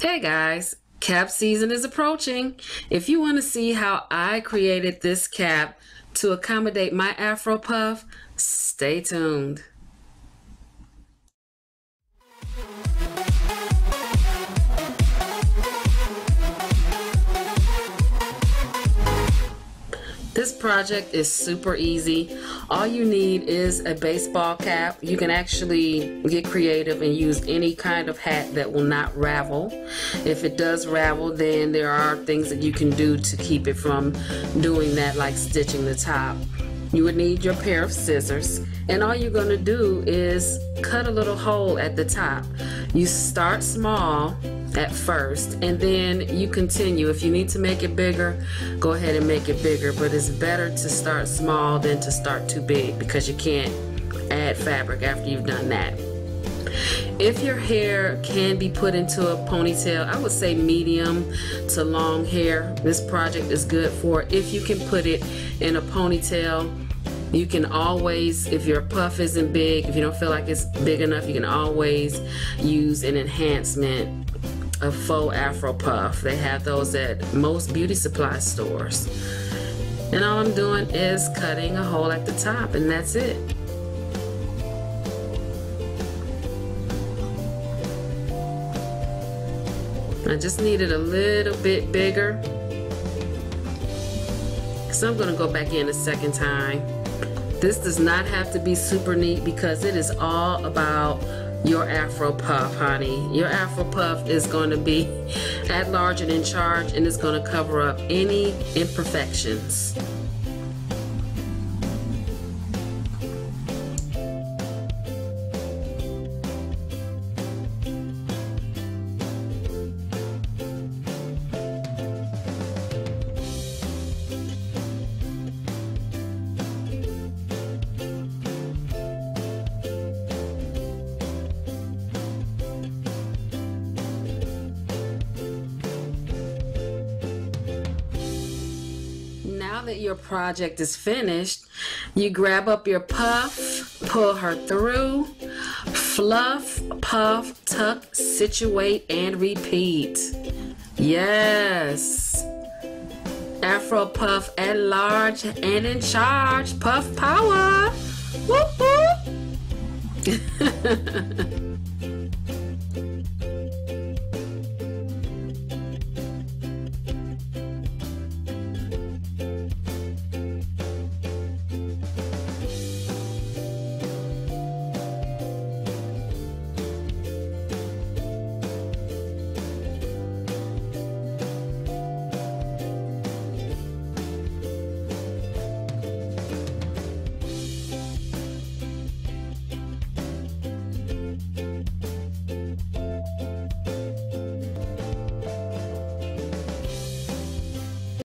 Hey guys, cap season is approaching. If you want to see how I created this cap to accommodate my Afro puff, stay tuned. This project is super easy. All you need is a baseball cap. You can actually get creative and use any kind of hat that will not ravel. If it does ravel, then there are things that you can do to keep it from doing that, like stitching the top. You would need your pair of scissors, and all you're going to do is cut a little hole at the top. You start small at first and then you continue. If you need to make it bigger, go ahead and make it bigger, but it's better to start small than to start too big because you can't add fabric after you've done that. If your hair can be put into a ponytail, I would say medium to long hair, this project is good for. If you can put it in a ponytail, you can always, if your puff isn't big, if you don't feel like it's big enough, you can always use an enhancement, a faux Afro puff. They have those at most beauty supply stores. And all I'm doing is cutting a hole at the top, and that's it. I just need it a little bit bigger, so I'm going to go back in a second time. This does not have to be super neat because it is all about your Afro puff, honey. Your Afro puff is going to be at large and in charge, and it's going to cover up any imperfections. Now that your project is finished, you grab up your puff, pull her through, fluff, puff, tuck, situate, and repeat. Yes! Afro puff at large and in charge. Puff power! Whoop whoop!